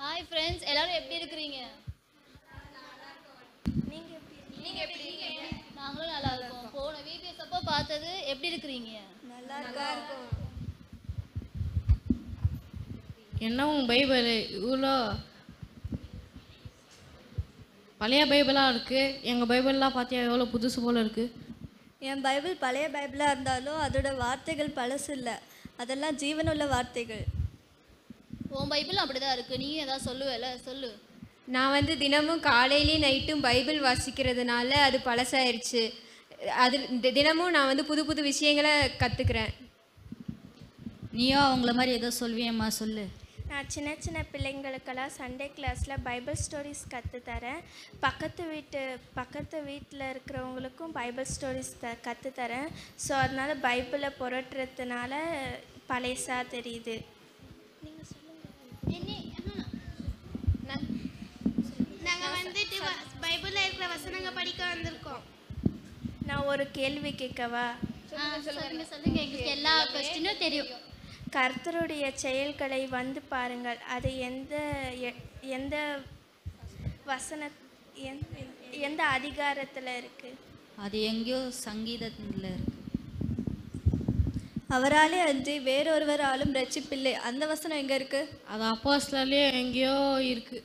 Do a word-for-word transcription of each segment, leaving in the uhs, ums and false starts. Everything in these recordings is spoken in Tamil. Hi friends, எல்லாரும் எப்படி இருக்கீங்க? நீங்க எப்படி? நீங்க எப்படி இருக்கீங்க? நாங்களும் நல்லா இருக்கோம். போன வீடியோஸ் அப்ப பார்த்தது எப்படி இருக்கீங்க? நல்லா இருக்கோம். என்ன உங்க பைபிள் இவ்ளோ பழைய பைபிளா இருக்கு? எங்க பைபிள்லாம் பாத்தியா எவ்வளவு புதுசு போல இருக்கு. என் பைபிள் பழைய பைபிளா இருந்தாலும் அதோட வார்த்தைகள் பழசு இல்ல. அதெல்லாம் ஜீவனுள்ள வார்த்தைகள். உன் பைபிள் அப்படிதான் இருக்கு. நீ ஏதாவது சொல்லுவேல, சொல்லு. நான் வந்து தினமும் காலையிலேயும் நைட்டும் பைபிள் வாசிக்கிறதுனால அது பழசாயிருச்சு. அது தினமும் நான் வந்து புது புது விஷயங்களை கற்றுக்கிறேன். நீயோ அவங்கள மாதிரி ஏதோ சொல்லுவியம்மா, சொல்லு. நான் சின்ன சின்ன பிள்ளைங்களுக்கெல்லாம் சண்டே கிளாஸில் பைபிள் ஸ்டோரிஸ் கற்றுத்தரேன். பக்கத்து வீட்டு பக்கத்து வீட்டில் இருக்கிறவங்களுக்கும் பைபிள் ஸ்டோரிஸ் த கற்றுத்தரேன். ஸோ அதனால் பைபிளை புரட்டுறதுனால பழசாக தெரியுது. நீங்கள் சொல்லுங்கள். நாங்கள் வந்துட்டு பைபிளில் இருக்கிற வசனங்கள் படிக்க வந்திருக்கோம். நான் ஒரு கேள்வி கேட்கவா? சொல்லுங்கள் சொல்லுங்கள். எங்களுக்கு எல்லா கொஸ்டினும் தெரியும். கர்த்தருடைய செயல்களை வந்து பாருங்கள், அது எந்த எந்த வசன எந்த அதிகாரத்தில் இருக்கு? அது எங்கேயோ சங்கீதத்தில் இருக்கு. அவராலே அன்றி வேறொருவராலும் ரட்சிப்பில்லை, அந்த வசனம் எங்கே இருக்கு? அது அப்போஸ்தலர்களே எங்கேயோ இருக்கு.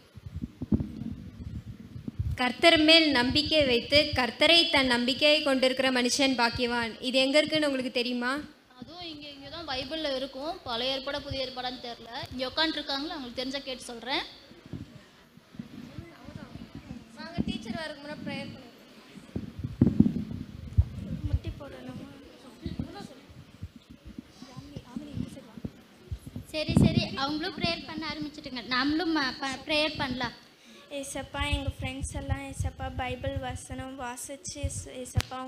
கர்த்தர் மேல் நம்பிக்கை வைத்து கர்த்தரை தன் நம்பிக்கையை கொண்டிருக்கிற மனுஷன் பாக்கியவான், இது எங்க இருக்குன்னு உங்களுக்கு தெரியுமா? அதுவும் இங்கே இங்கேதான் பைபிள்ல இருக்கும். பழைய ஏற்பாடா புதிய ஏற்பாடான்னு தெரியல. இங்கே உட்காந்துருக்காங்களா, அவங்களுக்கு தெரிஞ்ச கேட்டு சொல்றேன். டீச்சர் வரக்கு முன்னாடி ப்ரேயர் பண்ணுங்க. முட்டி போடணும். சரி சரி, அவங்களும் ப்ரேயர் பண்ண ஆரம்பிச்சுட்டுங்க. நம்மளும் ப்ரேயர் பண்ணலாம். ஏசப்பா, எங்கள் ஃப்ரெண்ட்ஸ் எல்லாம் ஏசப்பா பைபிள் வசனம் வாசித்து ஏசப்பா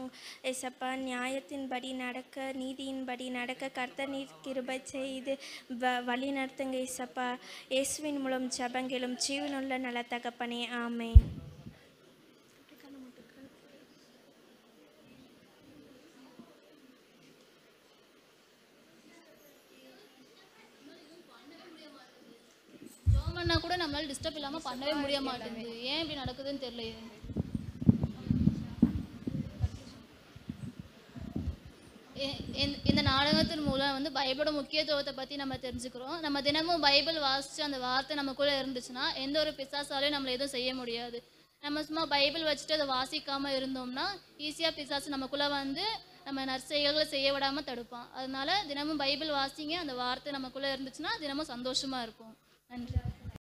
ஏசப்பா நியாயத்தின்படி நடக்க, நீதியின்படி நடக்க கர்த்தர் நீர் கிருபை செய்து வ வழி நடத்துங்க ஏசப்பா. இயேசுவின் மூலம் ஜபங்களும் ஜீவனுள்ள நல்ல தகப்பனே, ஆமென். பண்ணா கூட நம்மளால டிஸ்டர்ப் இல்லாம பண்ணவே முடிய மாட்டேங்குது. ஏன் இப்படி நடக்குதுன்னு தெரியலையே. இந்த நாடகத்தின் மூலம் வந்து பைபிளோட முக்கியத்துவத்தை பத்தி நம்ம தெரிஞ்சுக்கிறோம். நம்ம தினமும் பைபிள் வாசிச்சு அந்த வார்த்தை நமக்குள்ள இருந்துச்சுன்னா எந்த ஒரு பிசாசாலையும் நம்மள எதுவும் செய்ய முடியாது. நம்ம சும்மா பைபிள் வச்சுட்டு அதை வாசிக்காம இருந்தோம்னா ஈஸியா பிசாசு நமக்குள்ள வந்து நம்ம நற்செயல்களை செய்ய விடாம தடுப்பான். அதனால தினமும் பைபிள் வாசிங்க. அந்த வார்த்தை நமக்குள்ள இருந்துச்சுன்னா தினமும் சந்தோஷமா இருக்கும். நன்றி.